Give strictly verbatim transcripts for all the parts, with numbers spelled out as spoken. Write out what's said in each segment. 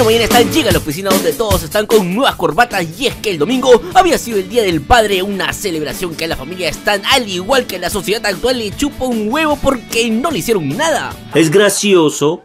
Una mañana Stan llega a la oficina donde todos están con nuevas corbatas, y es que el domingo había sido el día del padre, una celebración que a la familia Stan, al igual que la sociedad actual, le chupa un huevo porque no le hicieron nada. Es gracioso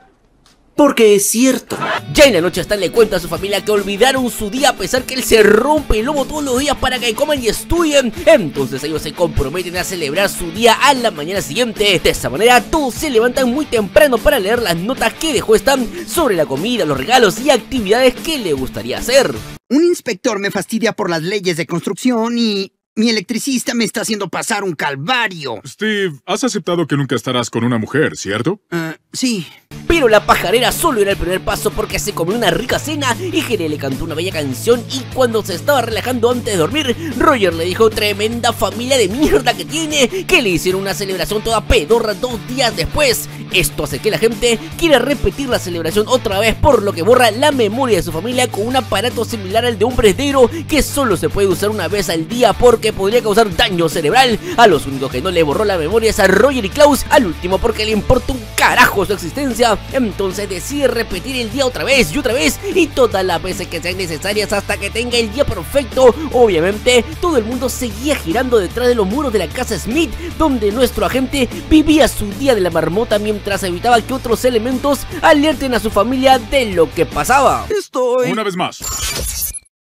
porque es cierto. Ya en la noche Stan le cuenta a su familia que olvidaron su día, a pesar que él se rompe el lomo todos los días para que coman y estudien. Entonces ellos se comprometen a celebrar su día a la mañana siguiente. De esa manera todos se levantan muy temprano para leer las notas que dejó Stan sobre la comida, los regalos y actividades que le gustaría hacer. Un inspector me fastidia por las leyes de construcción y mi electricista me está haciendo pasar un calvario. Steve, has aceptado que nunca estarás con una mujer, ¿cierto? Uh, sí. Pero la pajarera solo era el primer paso, porque se comió una rica cena y Gene le cantó una bella canción, y cuando se estaba relajando antes de dormir, Roger le dijo tremenda familia de mierda que tiene, que le hicieron una celebración toda pedorra dos días después. Esto hace que la gente quiera repetir la celebración otra vez, por lo que borra la memoria de su familia con un aparato similar al de un presdero que solo se puede usar una vez al día porque que podría causar daño cerebral. A los únicos que no le borró la memoria es a Roger y Klaus, al último porque le importa un carajo su existencia. Entonces decide repetir el día otra vez y otra vez, y todas las veces que sean necesarias hasta que tenga el día perfecto. Obviamente todo el mundo seguía girando detrás de los muros de la casa Smith, donde nuestro agente vivía su día de la marmota mientras evitaba que otros elementos alerten a su familia de lo que pasaba. Estoy... Una vez más.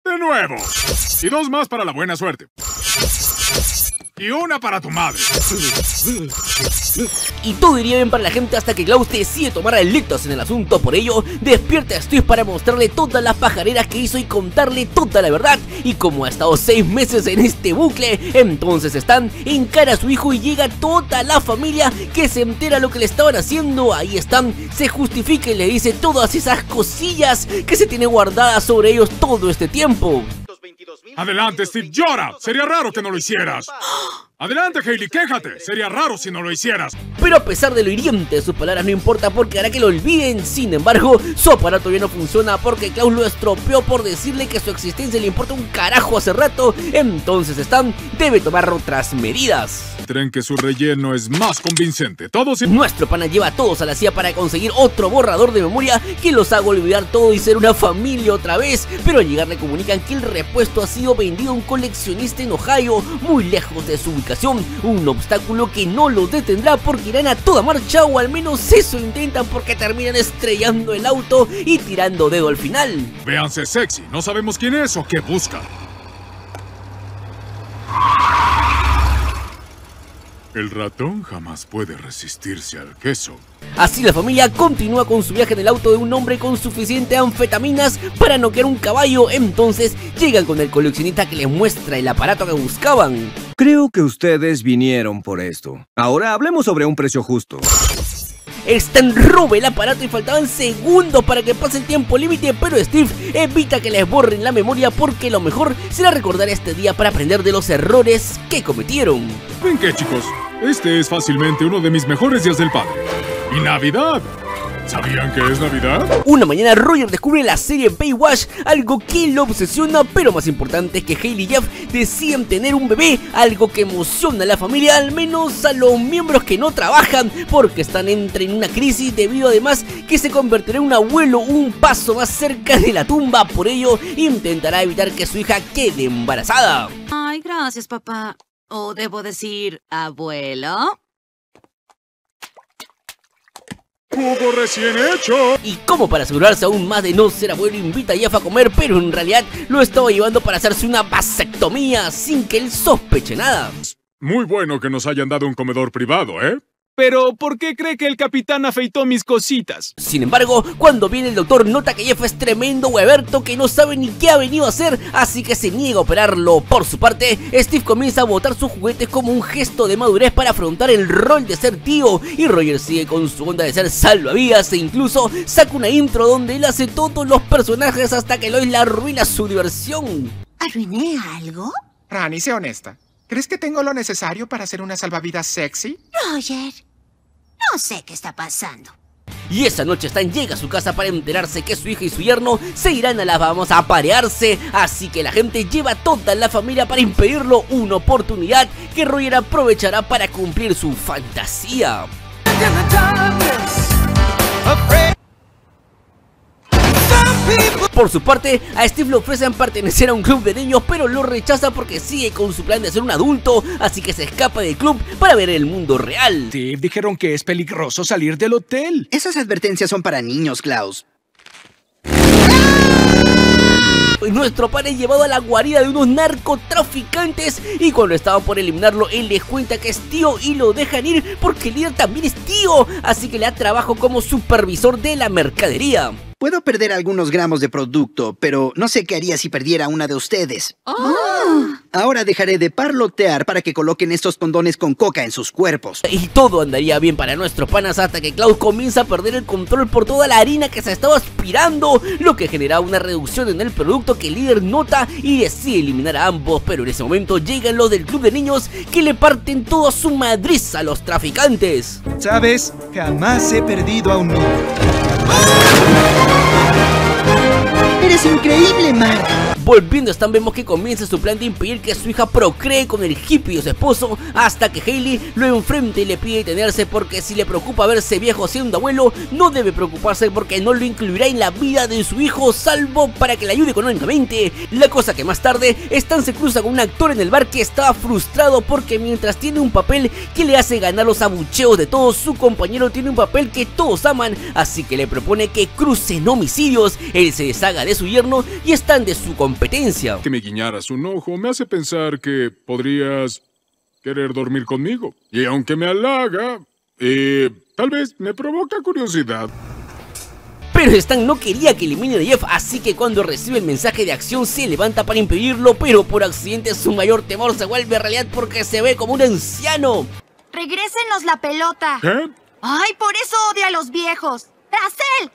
De nuevo. Y dos más para la buena suerte. Y una para tu madre. Y todo iría bien para la gente hasta que Klaus decide tomar electos en el asunto. Por ello, despierta a Steve para mostrarle todas las pajareras que hizo y contarle toda la verdad. Y como ha estado seis meses en este bucle, entonces Stan encara a su hijo y llega toda la familia que se entera lo que le estaban haciendo. Ahí Stan se justifica y le dice todas esas cosillas que se tiene guardadas sobre ellos todo este tiempo. Adelante, Steve, llora. Sería raro que no lo hicieras. Adelante, Hailey, quéjate. Sería raro si no lo hicieras. Pero a pesar de lo hiriente de sus palabras, no importa porque hará que lo olviden. Sin embargo, su aparato ya no funciona porque Klaus lo estropeó por decirle que su existencia le importa un carajo hace rato. Entonces Stan debe tomar otras medidas. Creen que su relleno es más convincente. Todos y... Nuestro pana lleva a todos a la C I A para conseguir otro borrador de memoria que los haga olvidar todo y ser una familia otra vez. Pero al llegar le comunican que el repuesto ha sido vendido a un coleccionista en Ohio, muy lejos de su ubicación. Un obstáculo que no los detendrá porque irán a toda marcha, o al menos eso intentan, porque terminan estrellando el auto y tirando dedo al final. Véanse sexy, no sabemos quién es o qué busca. El ratón jamás puede resistirse al queso. Así la familia continúa con su viaje en el auto de un hombre con suficiente anfetaminas para noquear un caballo. Entonces llegan con el coleccionista que les muestra el aparato que buscaban. Creo que ustedes vinieron por esto. Ahora hablemos sobre un precio justo. Stan roba el aparato y faltaban segundos para que pase el tiempo límite, pero Steve evita que les borren la memoria porque lo mejor será recordar este día para aprender de los errores que cometieron. ¿Ven qué, chicos? Este es fácilmente uno de mis mejores días del padre. ¡Y Navidad! ¿Sabían que es Navidad? Una mañana Roger descubre la serie Baywatch, algo que lo obsesiona, pero más importante es que Hailey y Jeff deciden tener un bebé, algo que emociona a la familia, al menos a los miembros que no trabajan, porque están entre en una crisis debido además que se convertirá en un abuelo un paso más cerca de la tumba. Por ello intentará evitar que su hija quede embarazada. Ay, gracias, papá. O debo decir, abuelo. Cubo recién hecho. Y como para asegurarse aún más de no ser abuelo, invita a Jeff a comer, pero en realidad lo estaba llevando para hacerse una vasectomía sin que él sospeche nada. Muy bueno que nos hayan dado un comedor privado, ¿eh? Pero, ¿por qué cree que el capitán afeitó mis cositas? Sin embargo, cuando viene el doctor, nota que Jeff es tremendo hueberto que no sabe ni qué ha venido a hacer, así que se niega a operarlo. Por su parte, Steve comienza a botar sus juguetes como un gesto de madurez para afrontar el rol de ser tío, y Roger sigue con su onda de ser salvavidas e incluso saca una intro donde él hace todos los personajes hasta que Lois la arruina su diversión. ¿Arruiné algo? Rani, sé honesta. ¿Crees que tengo lo necesario para hacer una salvavidas sexy? Roger, no sé qué está pasando. Y esa noche Stan llega a su casa para enterarse que su hija y su yerno se irán a las Bahamas a parearse, así que la gente lleva a toda la familia para impedirlo, una oportunidad que Roger aprovechará para cumplir su fantasía. Por su parte, a Steve le ofrecen pertenecer a un club de niños, pero lo rechaza porque sigue con su plan de ser un adulto, así que se escapa del club para ver el mundo real. Steve, dijeron que es peligroso salir del hotel. Esas advertencias son para niños, Klaus. Nuestro padre es llevado a la guarida de unos narcotraficantes y cuando estaban por eliminarlo, él les cuenta que es tío y lo dejan ir porque el líder también es tío, así que le da trabajo como supervisor de la mercadería. Puedo perder algunos gramos de producto, pero no sé qué haría si perdiera una de ustedes. Oh. Ahora dejaré de parlotear para que coloquen estos condones con coca en sus cuerpos. Y todo andaría bien para nuestros panas hasta que Klaus comienza a perder el control por toda la harina que se estaba aspirando, lo que genera una reducción en el producto que el líder nota y decide eliminar a ambos. Pero en ese momento llegan los del club de niños que le parten toda su madriz a los traficantes. ¿Sabes? Jamás he perdido a un niño. ¡Ah! ¡Eres increíble, Mark! Volviendo a Stan, vemos que comienza su plan de impedir que su hija procree con el hippie y su esposo, hasta que Hailey lo enfrenta y le pide detenerse porque si le preocupa verse viejo siendo abuelo, no debe preocuparse porque no lo incluirá en la vida de su hijo, salvo para que le ayude económicamente. La cosa que más tarde, Stan se cruza con un actor en el bar que estaba frustrado porque mientras tiene un papel que le hace ganar los abucheos de todos, su compañero tiene un papel que todos aman, así que le propone que crucen homicidios. Él se deshaga de de su yerno y están de su competencia. Que me guiñaras un ojo me hace pensar que podrías querer dormir conmigo. Y aunque me halaga, eh, tal vez me provoca curiosidad. Pero Stan no quería que eliminen a Jeff, así que cuando recibe el mensaje de acción se levanta para impedirlo, pero por accidente su mayor temor se vuelve realidad porque se ve como un anciano. ¡Regrésenos la pelota! ¿Eh? ¡Ay, por eso odio a los viejos! ¡Tras él!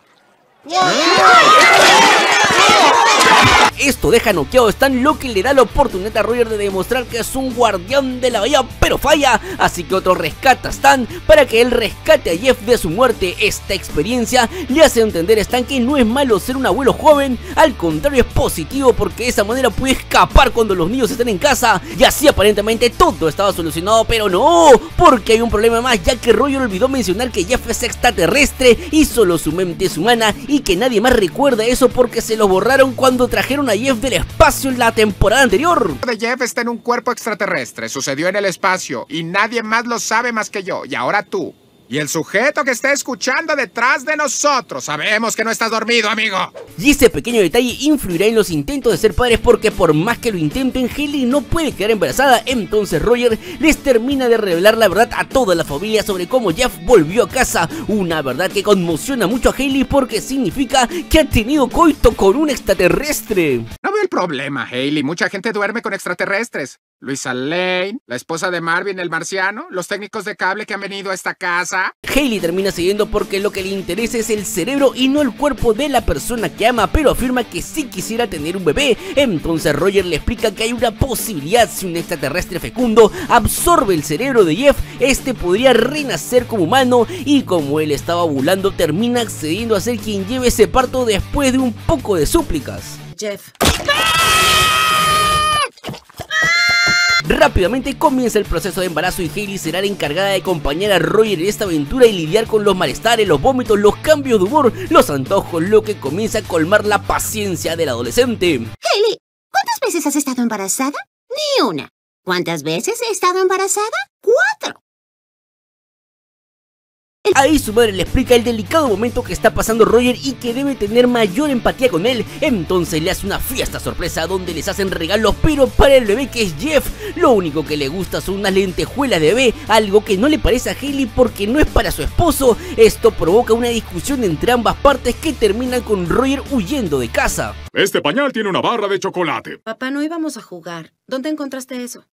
Esto deja noqueado a Stan, lo que le da la oportunidad a Roger de demostrar que es un guardián de la bahía, pero falla, así que otro rescata a Stan para que él rescate a Jeff de su muerte. Esta experiencia le hace entender a Stan que no es malo ser un abuelo joven, al contrario es positivo porque de esa manera puede escapar cuando los niños están en casa. Y así aparentemente todo estaba solucionado, pero no, porque hay un problema más, ya que Roger olvidó mencionar que Jeff es extraterrestre y solo su mente es humana y que nadie más recuerda eso porque se los borraron cuando trajeron a Jeff del espacio en la temporada anterior. Jeff está en un cuerpo extraterrestre, sucedió en el espacio y nadie más lo sabe más que yo, y ahora tú. Y el sujeto que está escuchando detrás de nosotros, sabemos que no estás dormido, amigo. Y ese pequeño detalle influirá en los intentos de ser padres porque por más que lo intenten, Hailey no puede quedar embarazada. Entonces Roger les termina de revelar la verdad a toda la familia sobre cómo Jeff volvió a casa. Una verdad que conmociona mucho a Hailey porque significa que ha tenido coito con un extraterrestre. No veo el problema, Hailey, mucha gente duerme con extraterrestres. Luisa Lane, la esposa de Marvin el marciano, los técnicos de cable que han venido a esta casa. Hailey termina siguiendo porque lo que le interesa es el cerebro y no el cuerpo de la persona que ama, pero afirma que sí quisiera tener un bebé. Entonces Roger le explica que hay una posibilidad: si un extraterrestre fecundo absorbe el cerebro de Jeff, este podría renacer como humano, y como él estaba ovulando termina accediendo a ser quien lleve ese parto después de un poco de súplicas. Jeff. Rápidamente comienza el proceso de embarazo y Hailey será la encargada de acompañar a Roger en esta aventura y lidiar con los malestares, los vómitos, los cambios de humor, los antojos, lo que comienza a colmar la paciencia del adolescente. Hailey, ¿cuántas veces has estado embarazada? Ni una. ¿Cuántas veces he estado embarazada? Cuatro. Ahí su madre le explica el delicado momento que está pasando Roger y que debe tener mayor empatía con él. Entonces le hace una fiesta sorpresa donde les hacen regalos, pero para el bebé, que es Jeff, lo único que le gusta son unas lentejuelas de bebé, algo que no le parece a Hailey porque no es para su esposo. Esto provoca una discusión entre ambas partes que terminan con Roger huyendo de casa. Este pañal tiene una barra de chocolate. Papá, no íbamos a jugar. ¿Dónde encontraste eso?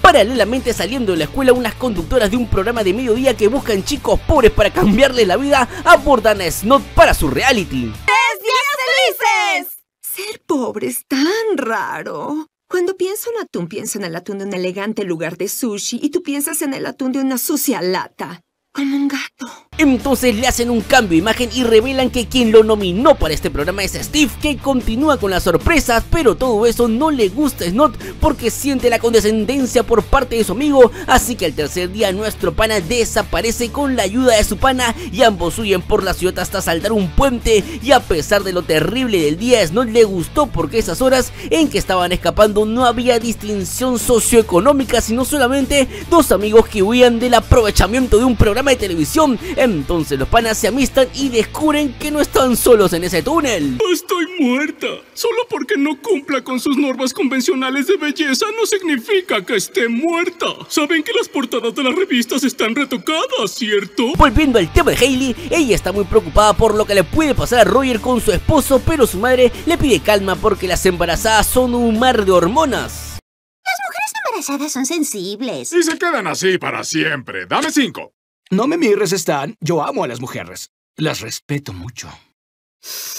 Paralelamente, saliendo de la escuela, unas conductoras de un programa de mediodía que buscan chicos pobres para cambiarles la vida abordan a Snot para su reality. ¡Tres días felices! Ser pobre es tan raro. Cuando pienso en atún, pienso en el atún de un elegante lugar de sushi y tú piensas en el atún de una sucia lata. Como un gato. Entonces le hacen un cambio de imagen y revelan que quien lo nominó para este programa es Steve, que continúa con las sorpresas, pero todo eso no le gusta a Snot porque siente la condescendencia por parte de su amigo, así que al tercer día nuestro pana desaparece con la ayuda de su pana y ambos huyen por la ciudad hasta saltar un puente, y a pesar de lo terrible del día, Snot le gustó porque esas horas en que estaban escapando no había distinción socioeconómica, sino solamente dos amigos que huían del aprovechamiento de un programa de televisión. Entonces los panas se amistan y descubren que no están solos en ese túnel. Estoy muerta. Solo porque no cumpla con sus normas convencionales de belleza no significa que esté muerta. Saben que las portadas de las revistas están retocadas, ¿cierto? Volviendo al tema de Hailey, ella está muy preocupada por lo que le puede pasar a Roger con su esposo, pero su madre le pide calma porque las embarazadas son un mar de hormonas. Las mujeres embarazadas son sensibles. Y se quedan así para siempre. Dame cinco. No me mires, Stan. Yo amo a las mujeres. Las respeto mucho.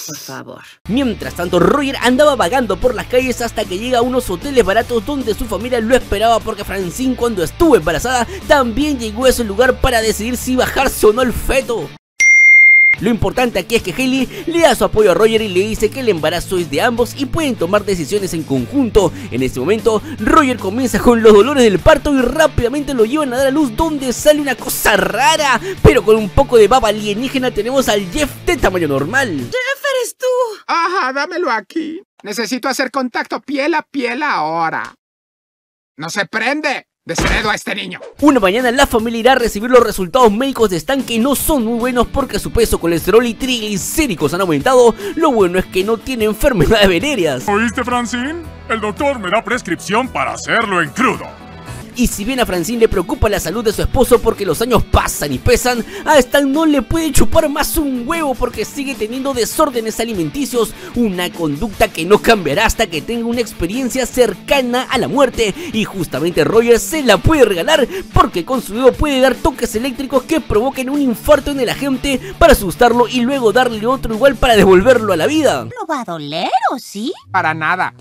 Por favor. Mientras tanto, Roger andaba vagando por las calles hasta que llega a unos hoteles baratos donde su familia lo esperaba, porque Francine, cuando estuvo embarazada, también llegó a ese lugar para decidir si bajarse o no el feto. Lo importante aquí es que Hailey le da su apoyo a Roger y le dice que el embarazo es de ambos y pueden tomar decisiones en conjunto. En este momento, Roger comienza con los dolores del parto y rápidamente lo llevan a dar a luz, donde sale una cosa rara, pero con un poco de baba alienígena tenemos al Jeff de tamaño normal. Jeff, eres tú. Ajá, dámelo aquí. Necesito hacer contacto piel a piel ahora. No se prende. Desheredo a este niño. Una mañana la familia irá a recibir los resultados médicos de Stan, que no son muy buenos porque su peso, colesterol y triglicéridos han aumentado. Lo bueno es que no tiene enfermedades venéreas. ¿Oíste, Francine? El doctor me da prescripción para hacerlo en crudo. Y si bien a Francine le preocupa la salud de su esposo porque los años pasan y pesan, a Stan no le puede chupar más un huevo porque sigue teniendo desórdenes alimenticios, una conducta que no cambiará hasta que tenga una experiencia cercana a la muerte, y justamente Roger se la puede regalar porque con su dedo puede dar toques eléctricos que provoquen un infarto en el agente para asustarlo y luego darle otro igual para devolverlo a la vida. ¿No va a doler o sí? Para nada.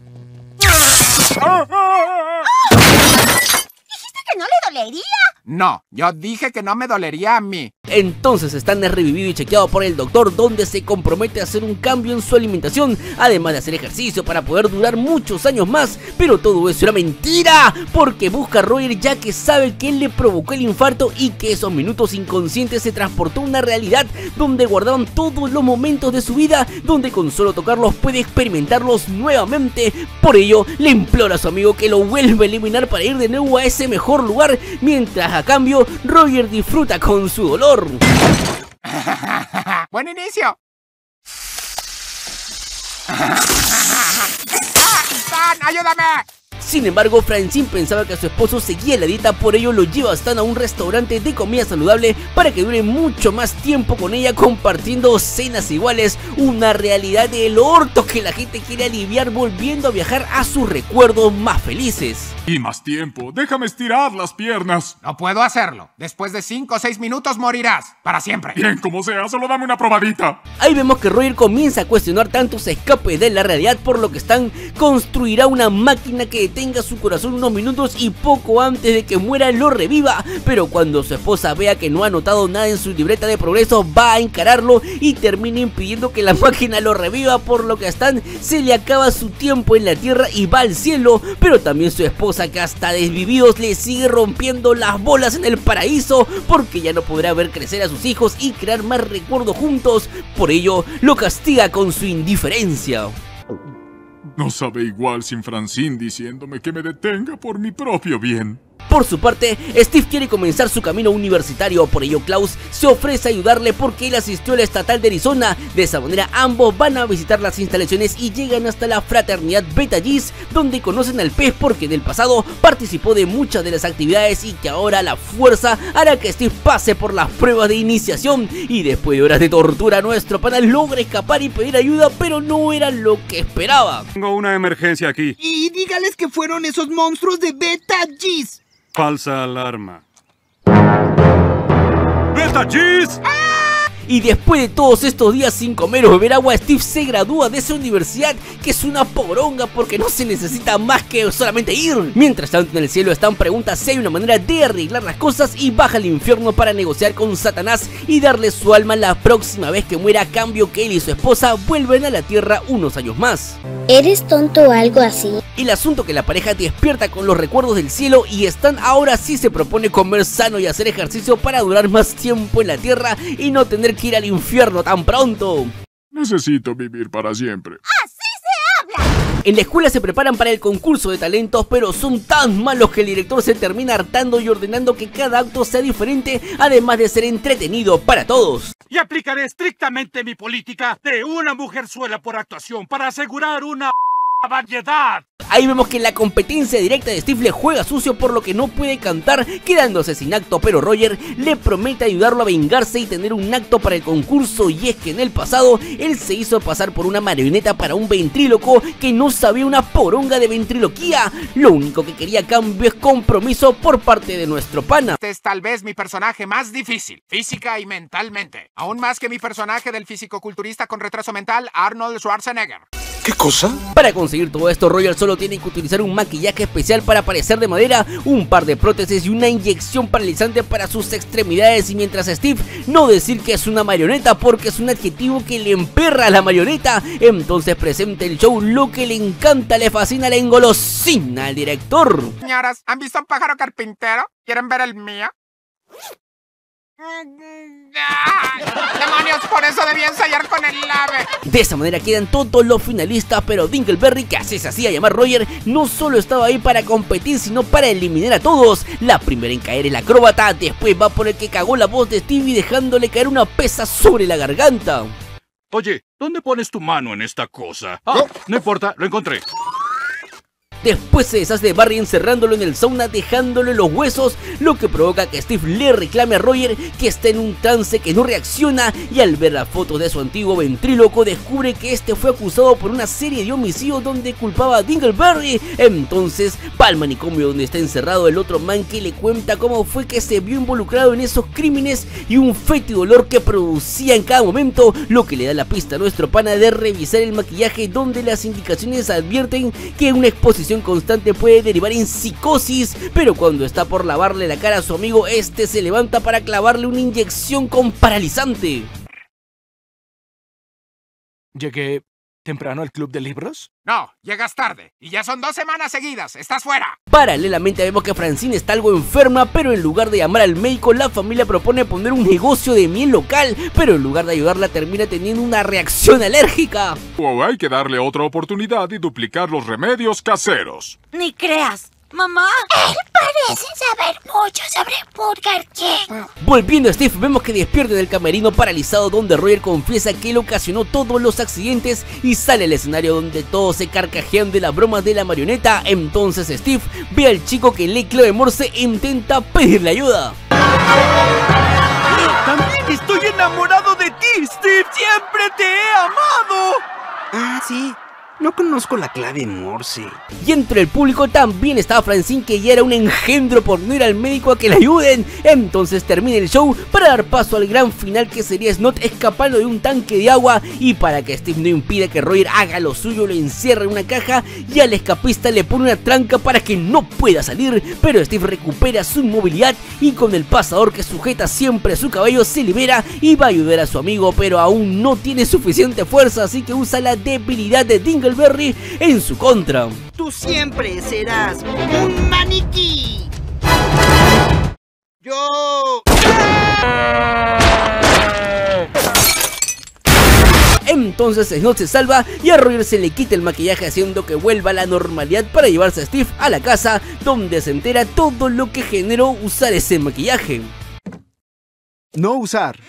¿No le dolería? No, yo dije que no me dolería a mí. Entonces Stan es revivido y chequeado por el doctor, donde se compromete a hacer un cambio en su alimentación, además de hacer ejercicio para poder durar muchos años más. Pero todo eso era mentira, porque busca a Roger ya que sabe que él le provocó el infarto y que esos minutos inconscientes se transportó a una realidad donde guardaban todos los momentos de su vida, donde con solo tocarlos puede experimentarlos nuevamente. Por ello le implora a su amigo que lo vuelva a eliminar para ir de nuevo a ese mejor lugar, mientras a cambio Roger disfruta con su dolor. Buen inicio. ¡Stan, ayúdame! Sin embargo, Francine pensaba que su esposo seguía la dieta, por ello lo lleva a Stan a un restaurante de comida saludable para que dure mucho más tiempo con ella, compartiendo cenas iguales, una realidad del orto que la gente quiere aliviar volviendo a viajar a sus recuerdos más felices. Y más tiempo, déjame estirar las piernas. No puedo hacerlo, después de cinco o seis minutos morirás, para siempre. Bien, como sea, solo dame una probadita. Ahí vemos que Roger comienza a cuestionar tanto su escape de la realidad, por lo que Stan construirá una máquina que tenga su corazón unos minutos y poco antes de que muera lo reviva, pero cuando su esposa vea que no ha anotado nada en su libreta de progreso va a encararlo y termina impidiendo que la máquina lo reviva, por lo que a Stan se le acaba su tiempo en la tierra y va al cielo, pero también su esposa, que hasta desvividos le sigue rompiendo las bolas en el paraíso porque ya no podrá ver crecer a sus hijos y crear más recuerdos juntos, por ello lo castiga con su indiferencia. No sabe igual sin Francine diciéndome que me detenga por mi propio bien. Por su parte, Steve quiere comenzar su camino universitario, por ello Klaus se ofrece a ayudarle porque él asistió a la estatal de Arizona. De esa manera ambos van a visitar las instalaciones y llegan hasta la fraternidad Beta Gis, donde conocen al pez porque del pasado participó de muchas de las actividades y que ahora la fuerza hará que Steve pase por las pruebas de iniciación, y después de horas de tortura nuestro pana logra escapar y pedir ayuda, pero no era lo que esperaba. Tengo una emergencia aquí. Y dígales que fueron esos monstruos de Beta Gis. Falsa alarma. ¡Beta Gis! Y después de todos estos días sin comer o beber agua, Steve se gradúa de esa universidad que es una poronga porque no se necesita más que solamente ir. Mientras tanto, en el cielo, Stan pregunta si hay una manera de arreglar las cosas y baja al infierno para negociar con Satanás y darle su alma la próxima vez que muera, a cambio que él y su esposa vuelven a la tierra unos años más. ¿Eres tonto o algo así? El asunto que la pareja despierta con los recuerdos del cielo y Stan ahora sí se propone comer sano y hacer ejercicio para durar más tiempo en la tierra y no tener que ir al infierno tan pronto. Necesito vivir para siempre. En la escuela se preparan para el concurso de talentos, pero son tan malos que el director se termina hartando y ordenando que cada acto sea diferente, además de ser entretenido para todos. Y aplicaré estrictamente mi política de una mujerzuela por actuación para asegurar una variedad. Ahí vemos que la competencia directa de Steve le juega sucio, por lo que no puede cantar, quedándose sin acto, pero Roger le promete ayudarlo a vengarse y tener un acto para el concurso. Y es que en el pasado él se hizo pasar por una marioneta para un ventríloco que no sabía una poronga de ventriloquía. Lo único que quería a cambio es compromiso por parte de nuestro pana. Este es tal vez mi personaje más difícil, física y mentalmente, aún más que mi personaje del fisicoculturista con retraso mental Arnold Schwarzenegger. ¿Qué cosa? Para conseguir todo esto, Roger solo tiene que utilizar un maquillaje especial para parecer de madera, un par de prótesis y una inyección paralizante para sus extremidades, y mientras Steve no decir que es una marioneta porque es un adjetivo que le emperra a la marioneta. Entonces presenta el show, lo que le encanta, le fascina, le engolosina al director. Señoras, ¿han visto un pájaro carpintero? ¿Quieren ver el mío? ¡Demonios! Por eso debía ensayar con el ave. De esa manera quedan todos los finalistas, pero Dingleberry, que así se hacía llamar Roger, no solo estaba ahí para competir, sino para eliminar a todos. La primera en caer es la acróbata, después va por el que cagó la voz de Stevie dejándole caer una pesa sobre la garganta. Oye, ¿dónde pones tu mano en esta cosa? Ah, no, no importa, lo encontré. Después se deshace de Barry encerrándolo en el sauna, dejándole los huesos, lo que provoca que Steve le reclame a Roger que está en un trance que no reacciona, y al ver las fotos de su antiguo ventríloco descubre que este fue acusado por una serie de homicidios donde culpaba a Dingleberry. Entonces va al manicomio donde está encerrado el otro man, que le cuenta cómo fue que se vio involucrado en esos crímenes y un fétido olor que producía en cada momento, lo que le da la pista a nuestro pana de revisar el maquillaje, donde las indicaciones advierten que una exposición constante puede derivar en psicosis. Pero cuando está por lavarle la cara a su amigo, este se levanta para clavarle una inyección con paralizante. Llegué temprano al club de libros. No, llegas tarde, y ya son dos semanas seguidas, estás fuera. Paralelamente vemos que Francine está algo enferma, pero en lugar de llamar al médico, la familia propone poner un negocio de miel local, pero en lugar de ayudarla termina teniendo una reacción alérgica. O hay que darle otra oportunidad y duplicar los remedios caseros. Ni creas. Mamá, él parece saber mucho sobre Burger King. Volviendo a Steve, vemos que despierta del camerino paralizado, donde Roger confiesa que él ocasionó todos los accidentes y sale al escenario donde todos se carcajean de las bromas de la marioneta. Entonces Steve ve al chico que lee clave Morse e intenta pedirle ayuda. También estoy enamorado de ti, Steve. Siempre te he amado. Ah, sí. No conozco la clave Morse. Y entre el público también estaba Francine, que ya era un engendro por no ir al médico a que le ayuden. Entonces termina el show para dar paso al gran final, que sería Snot escapando de un tanque de agua, y para que Steve no impida que Roger haga lo suyo, lo encierra en una caja y al escapista le pone una tranca para que no pueda salir, pero Steve recupera su movilidad y con el pasador que sujeta siempre su cabello se libera y va a ayudar a su amigo, pero aún no tiene suficiente fuerza, así que usa la debilidad de Dingle Berry en su contra. Tú siempre serás un maniquí. Yo... Entonces Snot se salva y a Roger se le quita el maquillaje, haciendo que vuelva a la normalidad para llevarse a Steve a la casa, donde se entera todo lo que generó usar ese maquillaje. No usar.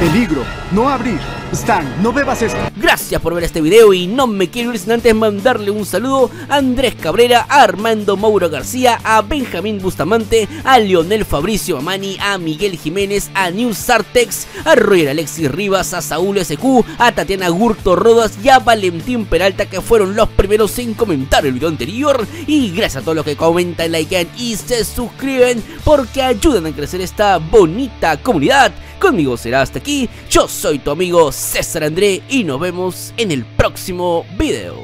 Peligro, no abrir. Stan, no bebas esto. Gracias por ver este video y no me quiero ir sin antes mandarle un saludo a Andrés Cabrera, a Armando Mauro García, a Benjamín Bustamante, a Leonel Fabricio Amani, a Miguel Jiménez, a New Sartex, a Roger Alexis Rivas, a Saúl S Q, a Tatiana Gurto Rodas y a Valentín Peralta, que fueron los primeros en comentar el video anterior. Y gracias a todos los que comentan, likean y se suscriben, porque ayudan a crecer esta bonita comunidad. Conmigo será hasta aquí, yo soy tu amigo César André y nos vemos en el próximo video.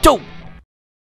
¡Chau!